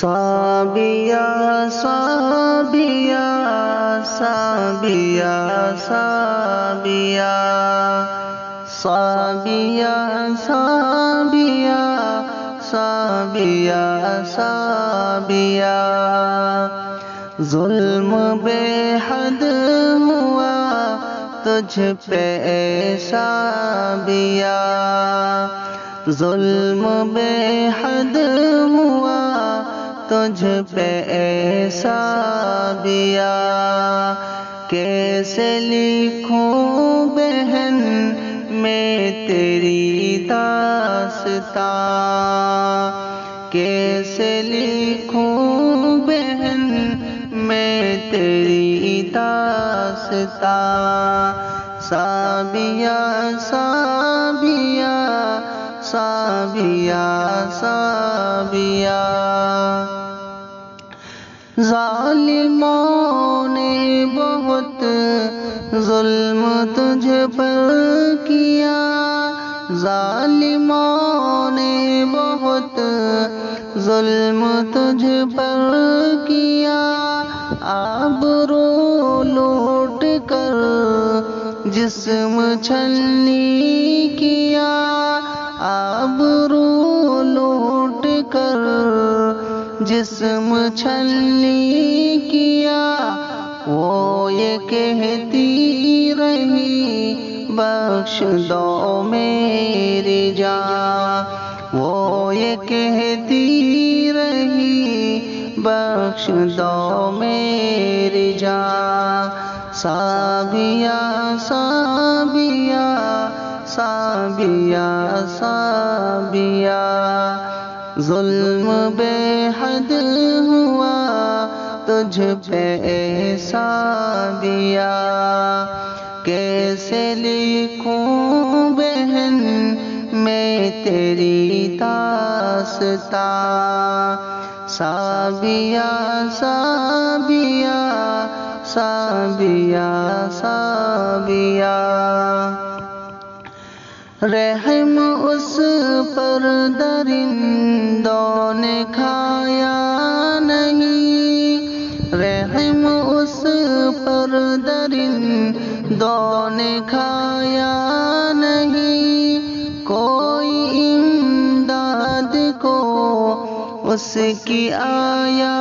साबिया साबिया साबिया साबिया साबिया साबिया साबिया साबिया। जुल्म बेहद हुआ तुझ पे साबिया, जुल्म बेहद हुआ तुझ पे साबिया। कैसे लिखूं बहन मैं तेरी दास्तां, कैसे लिखूं बहन मैं तेरी दास्तां। साबिया साबिया साबिया साबिया। ज़ालिमों ने बहुत जुल्म तुझ पर किया, ज़ालिमों ने बहुत जुल्म तुझ पर किया। आबरू लूट कर जिस्म छलनी किया, आबरू लूट कर जिस्म छलनी किया। वो ये कहती रही बख्श दो मेरी जान, वो ये कहती रही बख्श दो मेरी जान। साबिया साबिया साबिया साबिया। जुल्म बेहद हुआ तुझ पे साबिया, कैसे लिखूं बहन मैं तेरी दास्तां। साबिया साबिया साबिया साबिया। रहम उस पर दरिंदों ने खाया नहीं, रहम उस पर दरिंदों ने खाया नहीं। कोई इमदाद को उसकी आया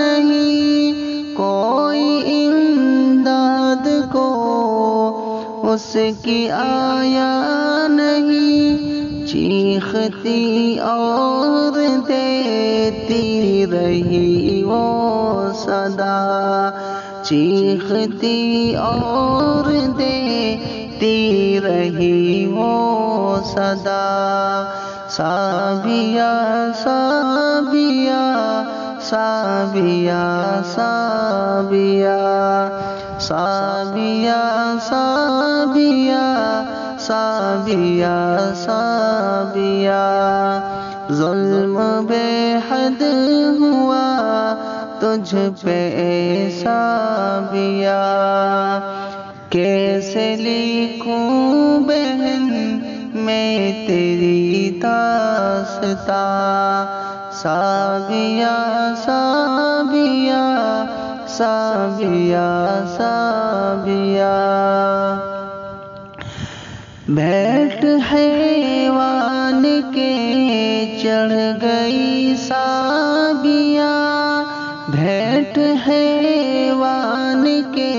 नहीं, कोई इमदाद को उसकी आया नहीं। चीखती और देती रही वो सदा, चीखती और देती रही वो सदा। साबिया साबिया साबिया साबिया साबिया साबिया साबिया साबिया। जुल्म बेहद हुआ तुझ पे साबिया, कैसे लिखूं बहन मैं तेरी दास्तां। साबिया साबिया साबिया साबिया। बैठ हैवान के चढ़ गई साबिया, बैठ हैवान के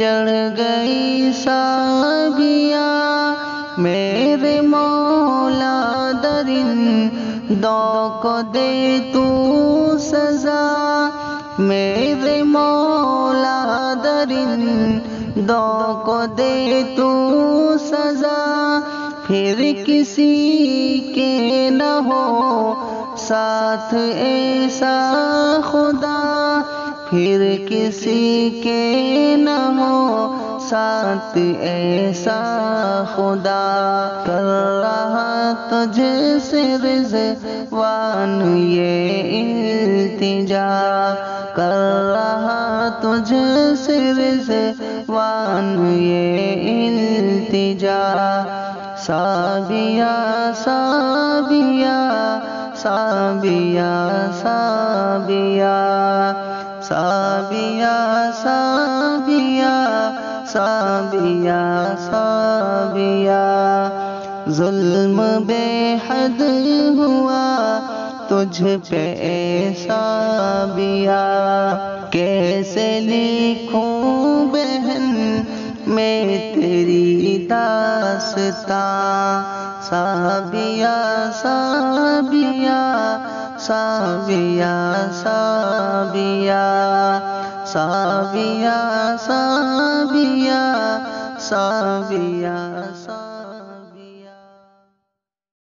चढ़ गई साबिया। मेरे मौला दरिंदों को दे तू सजा, मेरे मौला दरिंदों को दे तू सजा। फिर किसी के न हो साथ ऐसा खुदा, फिर किसी के न हो साथ ऐसा खुदा। कर रहा तुझे से रिज़वान ये इल्तिजा, कर रहा तुझे से रिज़वान ये इल्तिजा। साबिया साबिया साबिया साबिया साबिया साबिया साबिया साबिया। जुल्म बेहद हुआ तुझ पे साबिया, कैसे लिखूं बहन मैं तेरी दास्तां। साबिया साबिया साबिया साबिया साबिया साबिया साबिया।